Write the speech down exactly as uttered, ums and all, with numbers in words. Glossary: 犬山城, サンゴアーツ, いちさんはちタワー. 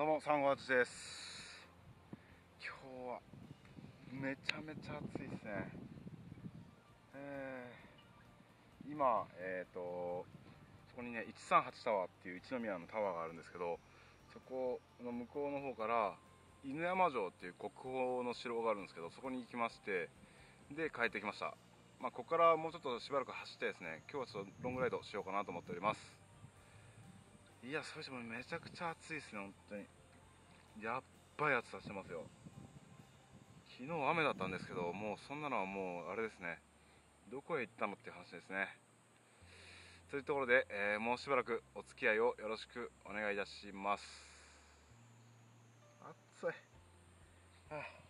どうも、サンゴアーツです。今日はめちゃめちゃ暑いですね。えー、今、えーと、そこにね、いちさんはちタワーっていう一宮のタワーがあるんですけど、そこの向こうの方から犬山城っていう国宝の城があるんですけど、そこに行きまして、で、帰ってきました。まあ、ここからもうちょっとしばらく走ってですね、今日はちょっとロングライドしようかなと思っております。いや、それしてもめちゃくちゃ暑いですね、本当に。やっばい暑さしてますよ。昨日雨だったんですけど、もうそんなのはもうあれですね、どこへ行ったのっていう話ですね。というところで、えー、もうしばらくお付き合いをよろしくお願いいたします。暑い。はあ、